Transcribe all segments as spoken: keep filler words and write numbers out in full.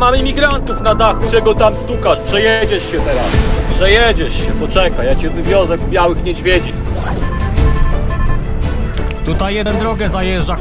tam mamy migrantów na dachu, czego tam stukasz? Przejedziesz się teraz. Przejedziesz się, poczekaj, ja cię wywiozę ku białych niedźwiedzi. Tutaj jeden drogę zajeżdża.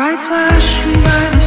bright flashing by the